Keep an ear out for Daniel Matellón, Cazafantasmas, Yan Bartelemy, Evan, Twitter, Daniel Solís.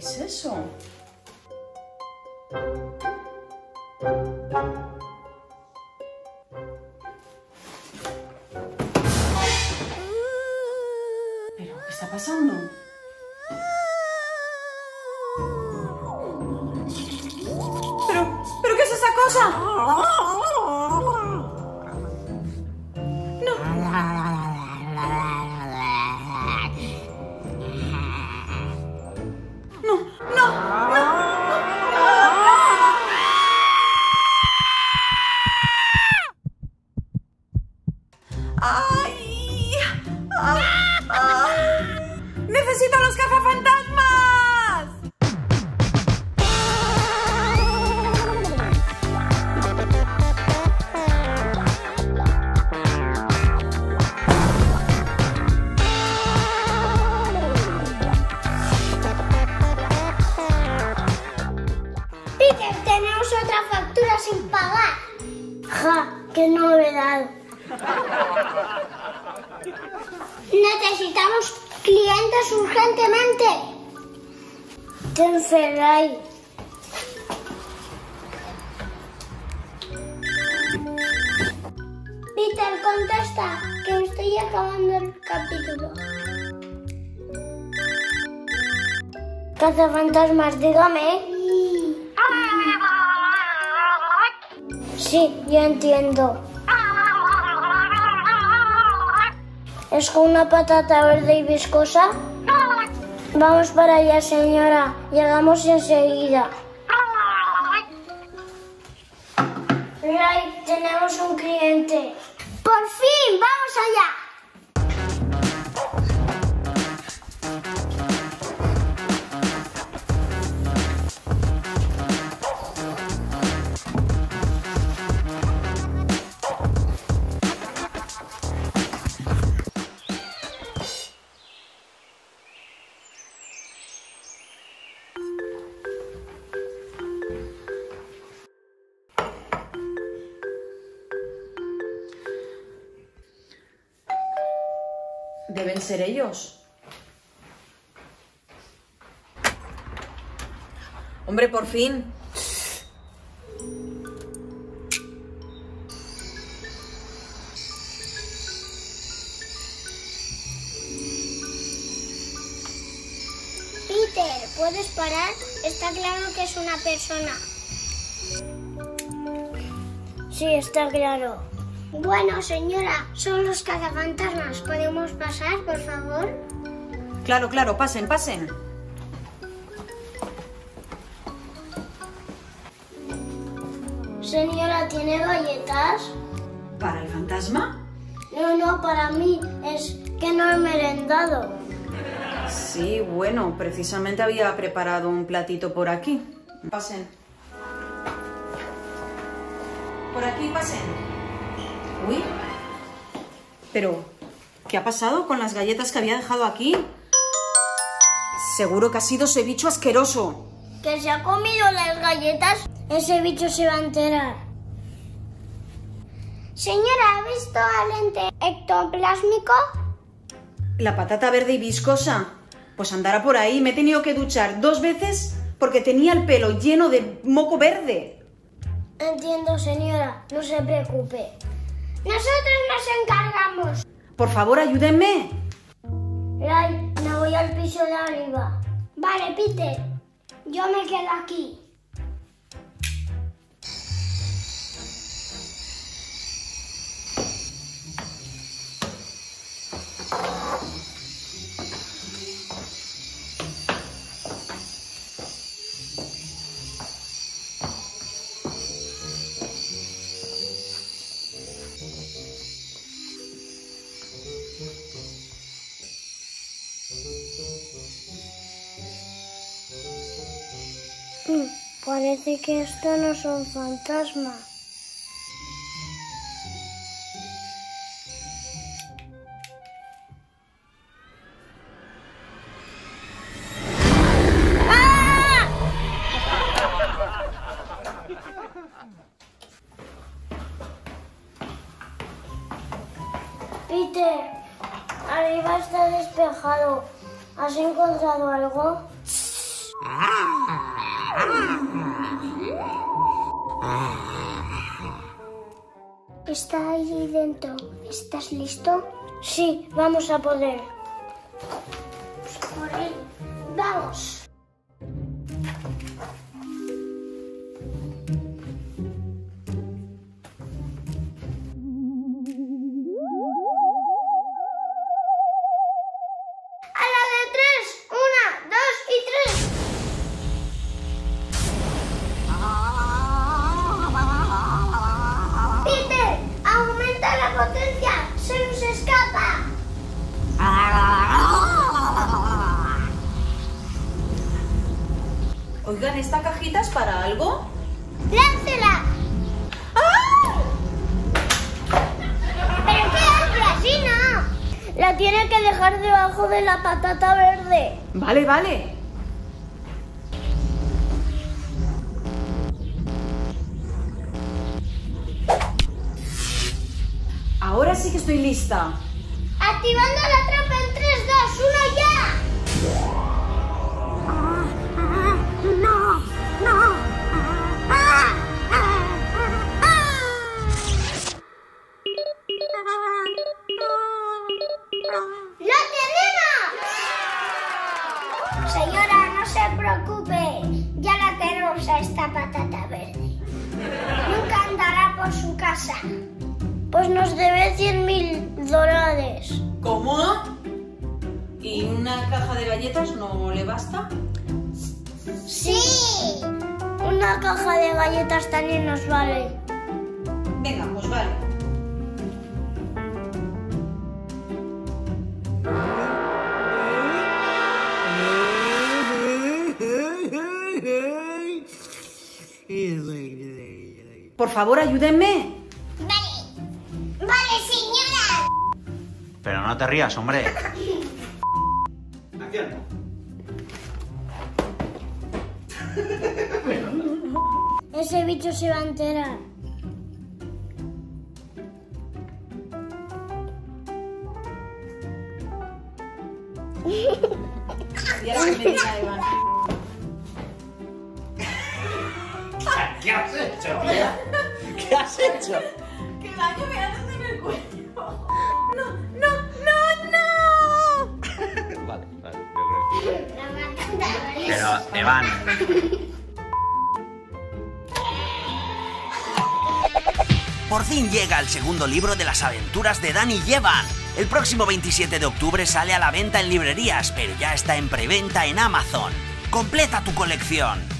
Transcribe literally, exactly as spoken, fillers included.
es eso? ¿Pero qué está pasando? ¿Pero, pero qué es esa cosa? No. ¡Ay! Ah, ah. ¡Necesito a los cazafantasmas! ¡Peter, tenemos otra factura sin pagar! ¡Ja! ¡Qué novedad! Necesitamos clientes urgentemente. Ten Ferrari. Peter, contesta, que me estoy acabando el capítulo. Cazafantasmas, dígame. Sí, yo entiendo. ¿Es con una patata verde y viscosa? Vamos para allá, señora. Llegamos enseguida. Ray, tenemos un cliente. ¡Por fin! ¡Vamos allá! Deben ser ellos. Hombre, por fin. Peter, ¿puedes parar? Está claro que es una persona. Sí, está claro. Bueno, señora, son los cazafantasmas. ¿Podemos pasar, por favor? Claro, claro, pasen, pasen. Señora, ¿tiene galletas? ¿Para el fantasma? No, no, para mí. Es que no he merendado. Sí, bueno, precisamente había preparado un platito por aquí. Pasen. Por aquí, pasen. Uy, pero ¿qué ha pasado con las galletas que había dejado aquí? Seguro que ha sido ese bicho asqueroso. ¿Que se ha comido las galletas? Ese bicho se va a enterar. Señora, ¿ha visto al ente ectoplásmico? La patata verde y viscosa. Pues andará por ahí. Me he tenido que duchar dos veces porque tenía el pelo lleno de moco verde. Entiendo, señora. No se preocupe. Nosotros nos encargamos. Por favor, ayúdenme. Ray, me voy al piso de arriba. Vale, Peter. Yo me quedo aquí. Parece que esto no son fantasmas. ¡Ah! Peter, arriba está despejado. ¿Has encontrado algo? Está ahí dentro. ¿Estás listo? Sí, vamos a poder. Corre, vamos. Oigan, ¿esta cajita es para algo? ¡Láncela! ¡Ah! ¡Pero qué haces, Gina! La tiene que dejar debajo de la patata verde. Vale, vale. Ahora sí que estoy lista. ¡Activando la trampa en tres, dos, uno, ya! Señora, no se preocupe, ya la tenemos a esta patata verde. Nunca andará por su casa. Pues nos debe cien mil dólares. ¿Cómo? ¿Y una caja de galletas no le basta? ¡Sí! Una caja de galletas también nos vale. Venga, pues vale. Por favor, ayúdenme. Vale. Vale, señora. Pero no te rías, hombre. Acción. Ese bicho se va a enterar. Y ahora me dirá Iván. ¿Qué has hecho, tía? ¿Qué has hecho? Que daño me haces en el cuello. No, no, no, no. Vale, vale, yo creo. Pero, Iván. Por fin llega el segundo libro de las aventuras de Dan y Evan. El próximo veintisiete de octubre sale a la venta en librerías, pero ya está en preventa en Amazon. ¡Completa tu colección!